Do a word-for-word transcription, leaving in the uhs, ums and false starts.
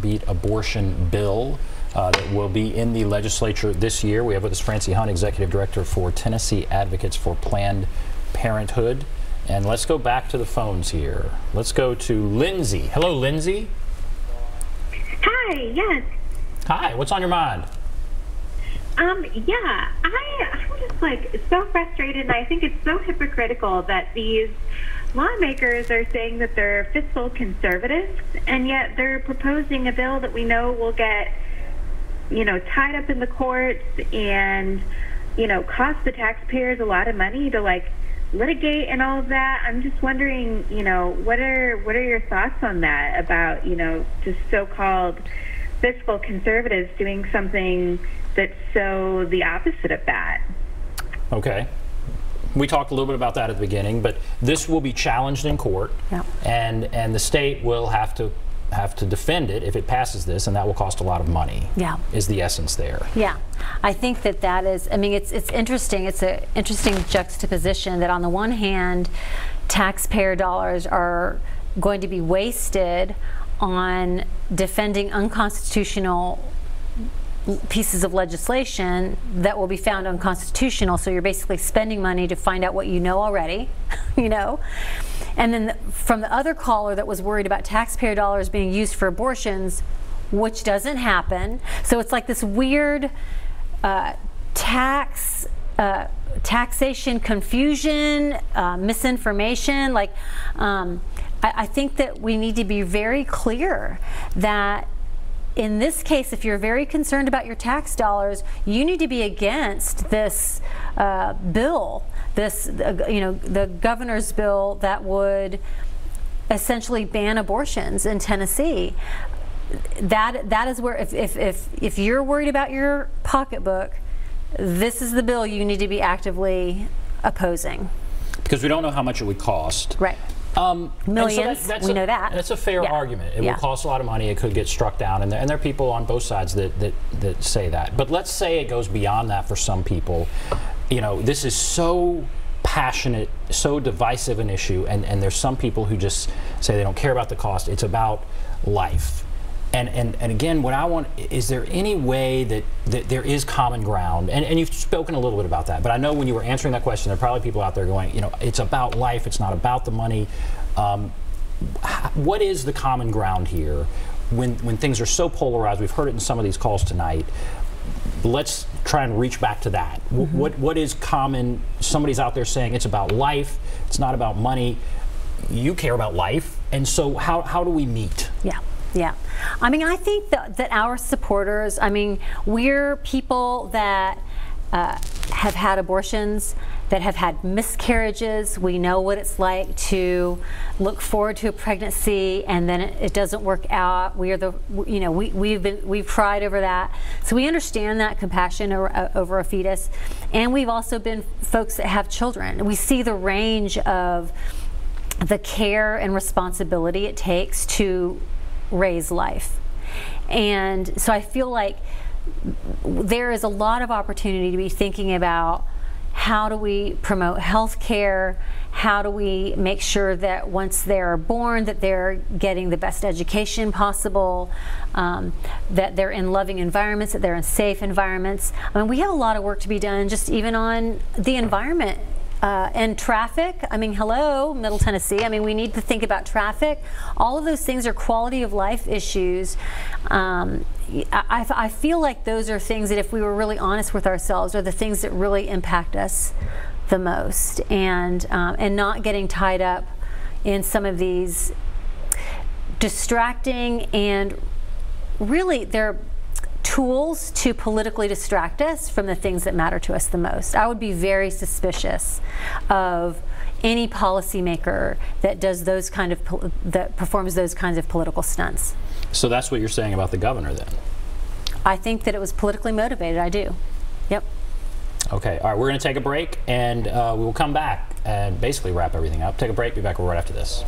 heartbeat abortion bill uh, that will be in the legislature this year. We have with us Francie Hunt, Executive Director for Tennessee Advocates for Planned Parenthood. And let's go back to the phones here. Let's go to Lindsay. Hello, Lindsay. Hi, yes. Hi, what's on your mind? Um, yeah, I, I'm just like so frustrated, and I think it's so hypocritical that these lawmakers are saying that they're fiscal conservatives, and yet they're proposing a bill that we know will get, you know, tied up in the courts and, you know, cost the taxpayers a lot of money to, like, litigate and all of that. I'm just wondering, you know, what are what are your thoughts on that about, you know, just so-called fiscal conservatives doing something that's so the opposite of that? Okay. We talked a little bit about that at the beginning, but this will be challenged in court, yeah. and and the state will have to have to defend it if it passes this, and that will cost a lot of money. Yeah, is the essence there. Yeah, I think that that is, I mean, it's it's interesting. It's an interesting juxtaposition that on the one hand, taxpayer dollars are going to be wasted on defending unconstitutional pieces of legislation that will be found unconstitutional, so you're basically spending money to find out what you know already, you know? And then the, from the other caller that was worried about taxpayer dollars being used for abortions, which doesn't happen. So it's like this weird uh, tax, uh, taxation confusion, uh, misinformation. Like, um, I, I think that we need to be very clear that in this case, if you're very concerned about your tax dollars, you need to be against this uh, bill, this, uh, you know, the governor's bill that would essentially ban abortions in Tennessee. That, that is where, if, if, if, if you're worried about your pocketbook, this is the bill you need to be actively opposing. Because we don't know how much it would cost. Right. Um, Millions, so that, we a, know that. That's a fair yeah. argument. It yeah. will cost a lot of money. It could get struck down, and there, and there are people on both sides that, that, that say that. But let's say it goes beyond that for some people. You know, this is so passionate, so divisive an issue, and, and there's some people who just say they don't care about the cost. It's about life. And, and, and again, what I want, is there any way that, that there is common ground? And, and you've spoken a little bit about that, but I know when you were answering that question, there are probably people out there going, you know, it's about life, it's not about the money. Um, what is the common ground here when, when things are so polarized? We've heard it in some of these calls tonight. Let's try and reach back to that. Mm-hmm. What, what is common? Somebody's out there saying it's about life, it's not about money. You care about life, and so how, how do we meet? Yeah. Yeah. I mean, I think that, that our supporters, I mean, we're people that uh, have had abortions, that have had miscarriages. We know what it's like to look forward to a pregnancy and then it, it doesn't work out. We are the, you know, we, we've been, we've cried over that. So we understand that compassion over, over a fetus. And we've also been folks that have children. We see the range of the care and responsibility it takes to raise life. And so I feel like there is a lot of opportunity to be thinking about how do we promote health care, how do we make sure that once they're born that they're getting the best education possible, um, that they're in loving environments, that they're in safe environments. I mean, we have a lot of work to be done just even on the environment. Uh, and traffic, I mean, hello, Middle Tennessee. I mean, we need to think about traffic. All of those things are quality of life issues. Um, I, I feel like those are things that, if we were really honest with ourselves, are the things that really impact us the most. And, um, and not getting tied up in some of these distracting, and really they're tools to politically distract us from the things that matter to us the most. I would be very suspicious of any policymaker that does those kind of, that performs those kinds of political stunts. So that's what you're saying about the governor then? I think that it was politically motivated, I do. Yep. Okay, all right, we're gonna take a break, and uh, we will come back and basically wrap everything up. Take a break, be back right after this.